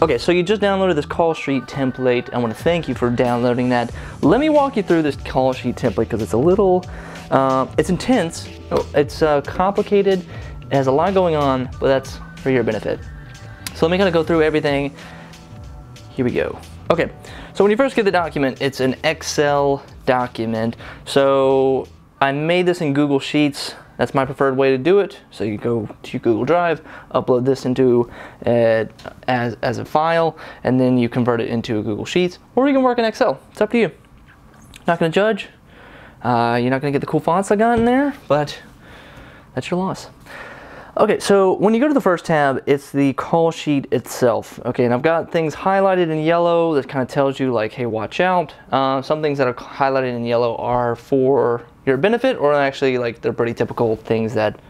Okay, so you just downloaded this call sheet template. I want to thank you for downloading that. Let me walk you through this call sheet template because it's a little, it's intense, it's complicated, it has a lot going on, but that's for your benefit. So let me kind of go through everything. Here we go. Okay, so when you first get the document, it's an Excel document. So I made this in Google Sheets. That's my preferred way to do it. So you go to Google Drive, upload this into as a file, and then you convert it into a Google Sheets, or you can work in Excel. It's up to you. Not gonna judge. You're not gonna get the cool fonts I got in there, but that's your loss. Okay, so when you go to the first tab, it's the call sheet itself. Okay, and I've got things highlighted in yellow that kind of tells you like, hey, watch out. Some things that are highlighted in yellow are for your benefit, or actually like they're pretty typical things that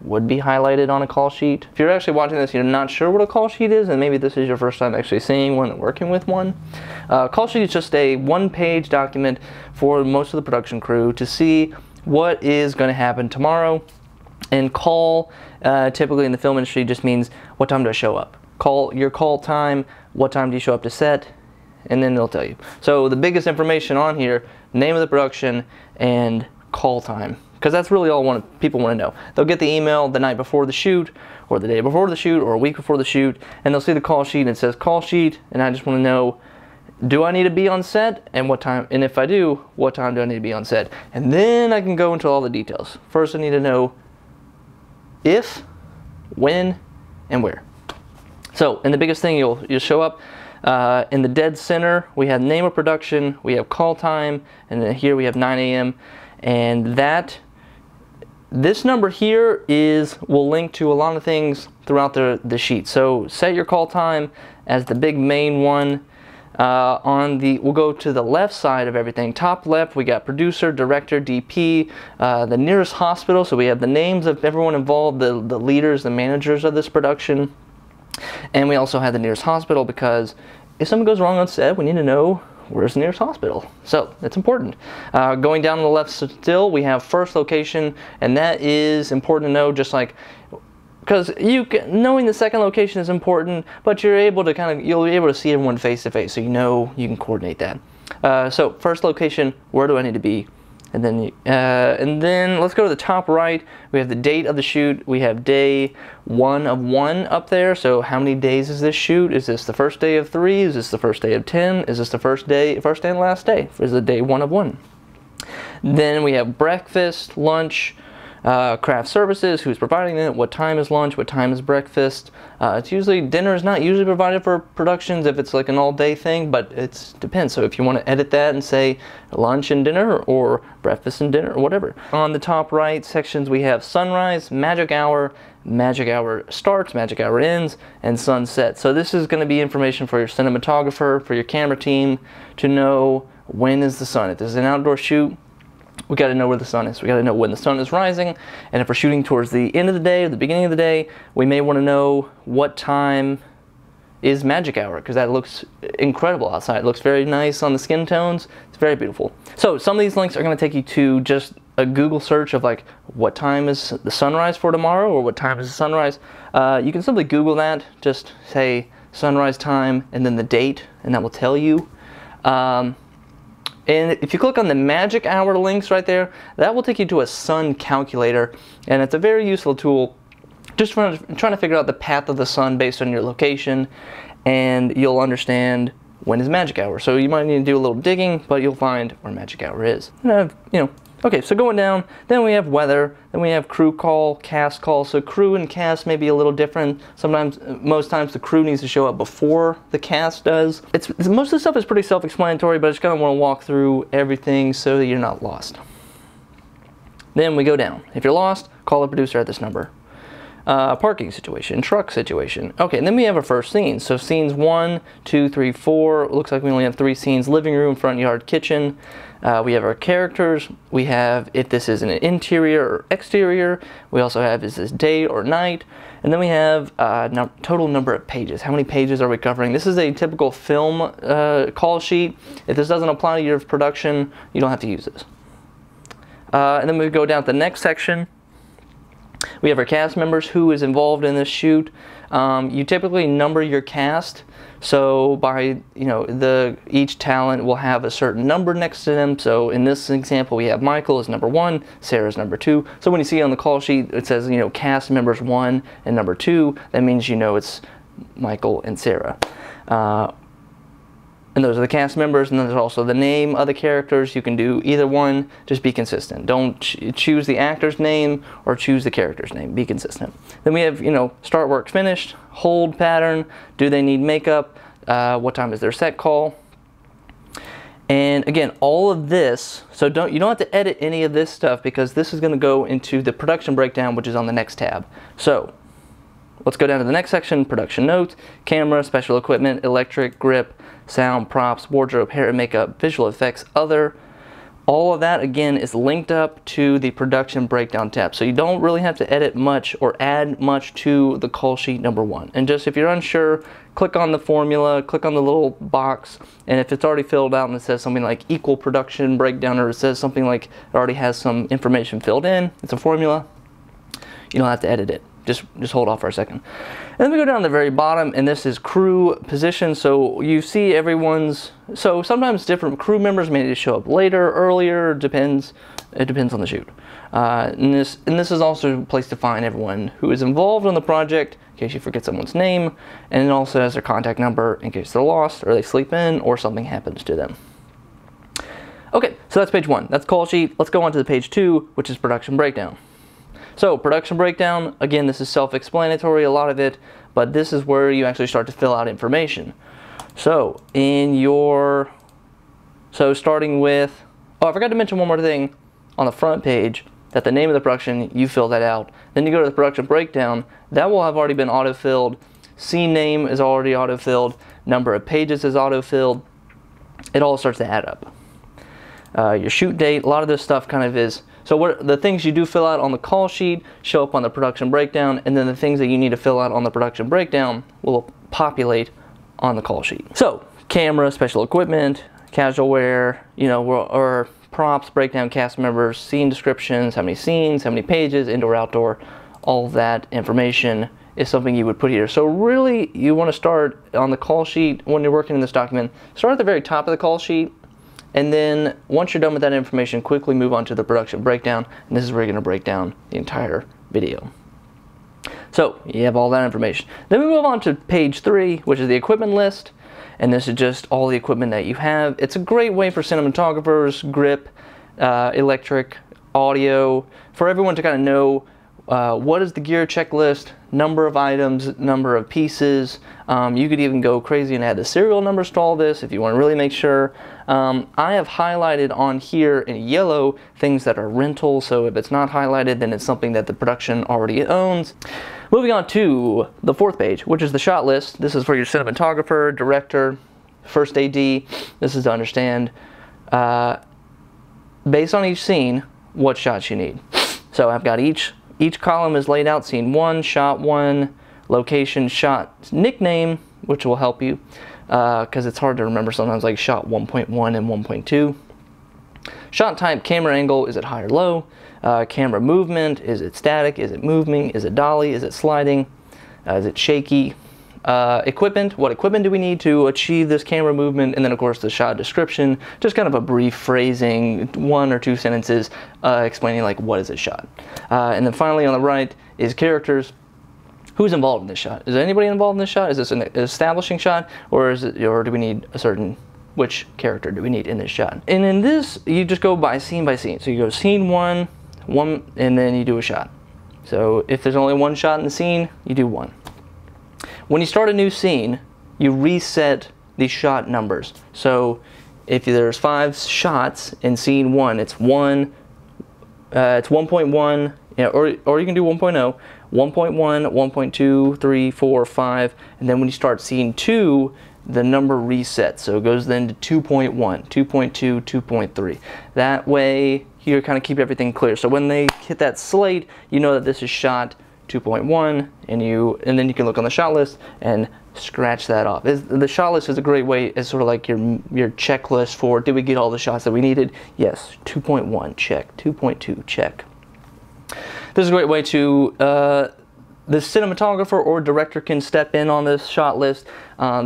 would be highlighted on a call sheet. If you're actually watching this, you're not sure what a call sheet is, and maybe this is your first time actually seeing one and working with one. Call sheet is just a one-page document for most of the production crew to see what is going to happen tomorrow. And call, typically in the film industry, just means what time do I show up? Call your call time, what time do you show up to set, and then they'll tell you. So the biggest information on here, name of the production and call time, because that's really all people want to know. They'll get the email the night before the shoot, or the day before the shoot, or a week before the shoot, and they'll see the call sheet and it says call sheet, and I just want to know, do I need to be on set, and what time, and if I do, what time do I need to be on set? And then I can go into all the details. First I need to know if, when, and where. So, and the biggest thing, you'll show up in the dead center. We have name of production, we have call time, and then here we have 9 a.m. And this number here will link to a lot of things throughout the sheet. So set your call time as the big main one. We'll go to the left side of everything. Top left, we got producer, director, DP, the nearest hospital. So we have the names of everyone involved, the leaders, the managers of this production. And we also have the nearest hospital because if something goes wrong on set, we need to know where's the nearest hospital. So that's important. Going down to the left still, we have first location, and that is important to know, just like, because knowing the second location is important, but you'll be able to see everyone face to face, so you know you can coordinate that. So first location, where do I need to be, and then let's go to the top right. We have the date of the shoot. We have day 1 of 1 up there. So how many days is this shoot? Is this the first day of 3? Is this the first day of 10? Is this the first and last day? Is it day 1 of 1? Then we have breakfast, lunch. Craft services, who's providing it, what time is lunch, what time is breakfast. It's usually, dinner is not usually provided for productions if it's like an all-day thing, but it depends. So if you want to edit that and say lunch and dinner, or breakfast and dinner, or whatever. On the top right sections, we have sunrise, magic hour starts, magic hour ends, and sunset. So this is going to be information for your cinematographer, for your camera team, to know when is the sun. If this is an outdoor shoot, we got to know where the sun is. We got to know when the sun is rising, and if we're shooting towards the end of the day or the beginning of the day, we may want to know what time is magic hour, because that looks incredible outside. It looks very nice on the skin tones. It's very beautiful. So some of these links are going to take you to just a Google search of like, what time is the sunrise for tomorrow, or what time is the sunrise. You can simply Google that. Just say sunrise time and then the date, and that will tell you. And if you click on the magic hour links right there, that will take you to a sun calculator, and it's a very useful tool just for trying to figure out the path of the sun based on your location, and you'll understand when is magic hour. So you might need to do a little digging, but you'll find where magic hour is. Okay, so going down, then we have weather, then we have crew call, cast call. So crew and cast may be a little different. Most times the crew needs to show up before the cast does. Most of the stuff is pretty self-explanatory, but I just kind of want to walk through everything so that you're not lost. Then we go down. If you're lost, call the producer at this number. Parking situation, truck situation. Okay, and then we have our first scene. So scenes 1, 2, 3, 4. It looks like we only have 3 scenes: living room, front yard, kitchen. We have our characters. We have if this is an interior or exterior. We also have is this day or night. And then we have total number of pages. How many pages are we covering? This is a typical film call sheet. If this doesn't apply to your production, you don't have to use this. And then we go down to the next section. We have our cast members who is involved in this shoot. You typically number your cast, so by each talent will have a certain number next to them. So in this example, we have Michael is number 1, Sarah's number 2. So when you see on the call sheet it says cast members 1 and number 2, that means it's Michael and Sarah. And those are the cast members, and then there's also the name of the characters. You can do either one, just be consistent. Don't choose the actor's name or choose the character's name, be consistent. Then we have, start, work, finished, hold pattern, do they need makeup, what time is their set call. And again, all of this, so you don't have to edit any of this stuff because this is gonna go into the production breakdown, which is on the next tab. So, let's go down to the next section, production notes, camera, special equipment, electric, grip, sound, props, wardrobe, hair and makeup, visual effects, other. All of that, again, is linked up to the production breakdown tab. So you don't really have to edit much or add much to the call sheet number 1. And just if you're unsure, click on the formula, click on the little box, and if it's already filled out and it says something like equal production breakdown, or it says something like it already has some information filled in, it's a formula, you don't have to edit it. Just hold off for a second. And then we go down to the very bottom, and this is crew position. So you see everyone's, so sometimes different crew members may need to show up later, earlier, depends. It depends on the shoot. And this is also a place to find everyone who is involved in the project, in case you forget someone's name, and it also has their contact number in case they're lost, or they sleep in, or something happens to them. Okay, so that's page 1. That's call sheet. Let's go on to the page 2, which is production breakdown. So production breakdown, again, this is self-explanatory, a lot of it, but this is where you actually start to fill out information. So starting with, oh, I forgot to mention one more thing on the front page, that the name of the production, you fill that out. Then you go to the production breakdown, that will have already been auto-filled. Scene name is already auto-filled. Number of pages is auto-filled. It all starts to add up. Your shoot date, a lot of this stuff kind of is, so what the things you do fill out on the call sheet show up on the production breakdown, and then the things that you need to fill out on the production breakdown will populate on the call sheet. So camera, special equipment, casual wear, or props, breakdown, cast members, scene descriptions, how many scenes, how many pages, indoor, outdoor, all that information is something you would put here. So really you want to start on the call sheet when you're working in this document. Start at the very top of the call sheet. And then once you're done with that information, quickly move on to the production breakdown. And this is where you're gonna break down the entire video. So you have all that information. Then we move on to page 3, which is the equipment list. And this is just all the equipment that you have. It's a great way for cinematographers, grip, electric, audio, for everyone to kind of know what is the gear checklist, number of items, number of pieces. You could even go crazy and add the serial numbers to all this if you want to really make sure. I have highlighted on here in yellow things that are rental, so if it's not highlighted, then it's something that the production already owns. Moving on to the 4th page, which is the shot list. This is for your cinematographer, director, first AD. This is to understand, based on each scene, what shots you need. So I've got each column is laid out, scene 1, shot 1, location, shot nickname, which will help you because it's hard to remember sometimes, like shot 1.1 and 1.2. Shot type, camera angle, is it high or low? Camera movement, is it static? Is it moving? Is it dolly? Is it sliding? Is it shaky? Equipment, what equipment do we need to achieve this camera movement? And then of course the shot description, just kind of a brief phrasing, 1 or 2 sentences explaining like what is this shot. And then finally on the right is characters. Who's involved in this shot? Is anybody involved in this shot? Is this an establishing shot, or is it, or do we need a certain, which character do we need in this shot? And in this you just go by scene. So you go scene 1, and then you do a shot. So if there's only one shot in the scene, you do 1. When you start a new scene, you reset the shot numbers. So if there's 5 shots in scene 1, it's 1.1, or you can do 1.0, 1.1, 1.2, 3, 4, 5, and then when you start scene 2, the number resets. So it goes then to 2.1, 2.2, 2.3. That way you kind of keep everything clear. So when they hit that slate, you know that this is shot 2.1, and then you can look on the shot list and scratch that off. The shot list is a great way. It's sort of like your checklist for, did we get all the shots that we needed? Yes, 2.1 check, 2.2 check. This is a great way to, the cinematographer or director can step in on this shot list.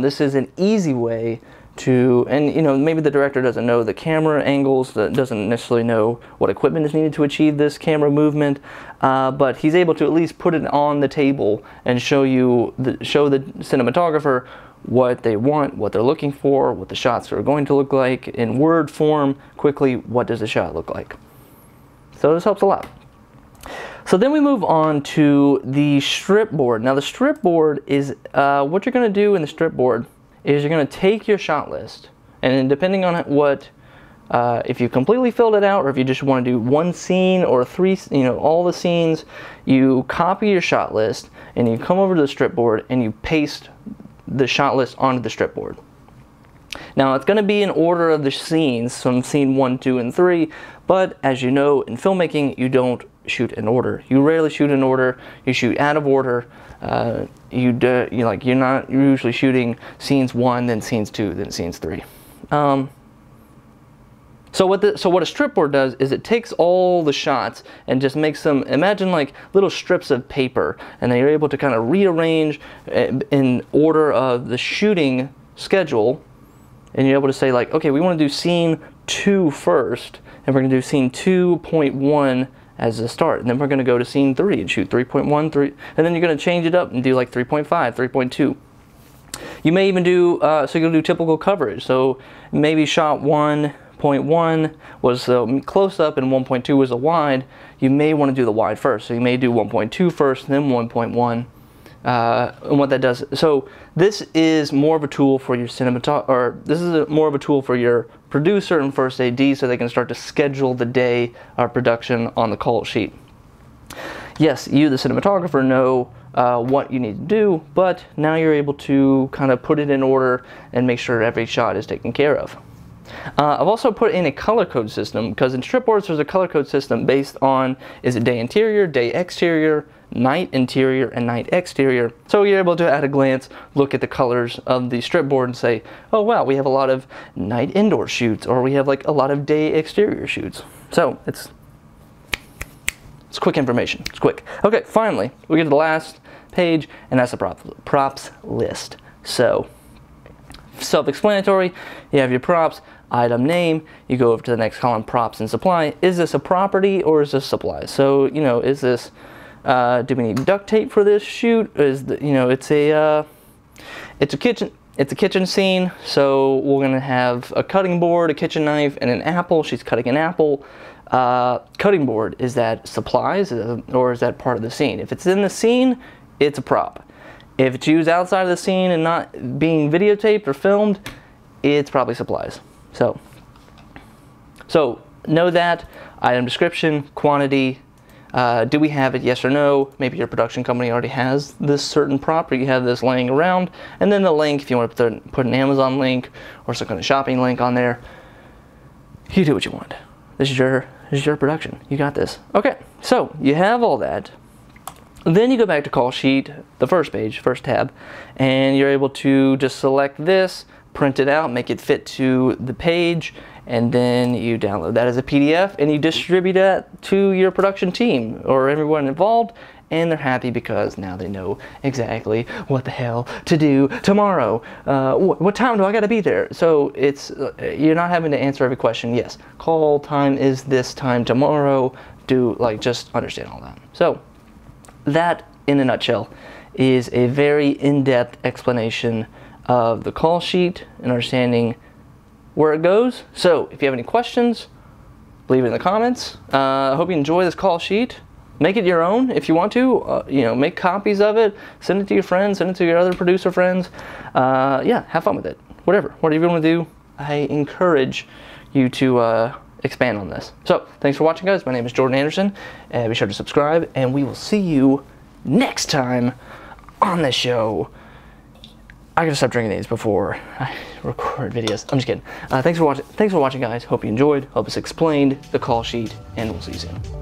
This is an easy way to, and you know, maybe the director doesn't know the camera angles, doesn't necessarily know what equipment is needed to achieve this camera movement, but he's able to at least put it on the table and show you, show the cinematographer what they want, what they're looking for, what the shots are going to look like in word form, quickly, what does the shot look like. So this helps a lot. So then we move on to the strip board. Now the strip board is, what you're going to do in the strip board is you're going to take your shot list, and then depending on what, if you completely filled it out or if you just want to do one scene or three, you know, all the scenes, you copy your shot list and you come over to the strip board and you paste the shot list onto the strip board. Now it's going to be in order of the scenes, from scene 1, 2, and 3, but as you know, in filmmaking you don't shoot in order. You rarely shoot in order. You shoot out of order. You're not usually shooting scenes 1, then scenes 2, then scenes 3. So what a strip board does is it takes all the shots and just makes them, imagine like little strips of paper, and then you're able to kind of rearrange in order of the shooting schedule, and you're able to say like, okay, we want to do scene 2 first, and we're going to do scene 2.1 as the start, and then we're going to go to scene 3 and shoot 3.1, and then you're going to change it up and do like 3.5, 3.2. You may even do, so you'll do typical coverage, so maybe shot 1.1 was the close-up and 1.2 was a wide. You may want to do the wide first, so you may do 1.2 first, then 1.1. And what that does, so this is more of a tool for your more of a tool for your producer and first AD, so they can start to schedule the day of production on the call sheet. Yes, you, the cinematographer, know what you need to do, but now you're able to kind of put it in order and make sure every shot is taken care of. I've also put in a color code system, because in strip boards there's a color code system based on, is it day interior, day exterior, night interior, and night exterior. So you're able to at a glance look at the colors of the strip board and say, oh wow, we have a lot of night indoor shoots, or we have like a lot of day exterior shoots. So it's quick information, it's quick. Okay, finally we get to the last page, and that's the props list. So self-explanatory, you have your props, item name, you go over to the next column, props and supply. Is this a property or is this supply? So, you know, is this, do we need duct tape for this shoot? Is the, you know, it's a kitchen scene, so we're gonna have a cutting board, a kitchen knife, and an apple. She's cutting an apple. Cutting board, is that supplies or is that part of the scene? If it's in the scene, it's a prop. If it's used outside of the scene and not being videotaped or filmed, it's probably supplies. So know that. Item description, quantity, do we have it, yes or no? Maybe your production company already has this certain prop, or you have this laying around. And then the link, if you want to put an Amazon link or some kind of shopping link on there, you do what you want. This is your production. You got this. Okay, so you have all that. Then you go back to call sheet, the first page, first tab, and you're able to just select this, print it out, make it fit to the page, and then you download that as a PDF and you distribute that to your production team or everyone involved, and they're happy because now they know exactly what the hell to do tomorrow. What time do I gotta be there? So it's, you're not having to answer every question. Yes, call time is this time tomorrow. Do, like, just understand all that. So that, in a nutshell, is a very in-depth explanation of the call sheet and understanding where it goes. So if you have any questions, leave it in the comments. I hope you enjoy this call sheet. Make it your own if you want to. You know, make copies of it. Send it to your friends. Send it to your other producer friends. Yeah, have fun with it. Whatever you want to do, I encourage you to expand on this. So thanks for watching, guys. My name is Jordan Anderson, and be sure to subscribe, and we will see you next time on the show. I gotta stop drinking these before I record videos. I'm just kidding. Thanks for watching, guys. Hope you enjoyed. Hope it's explained the call sheet, and we'll see you soon.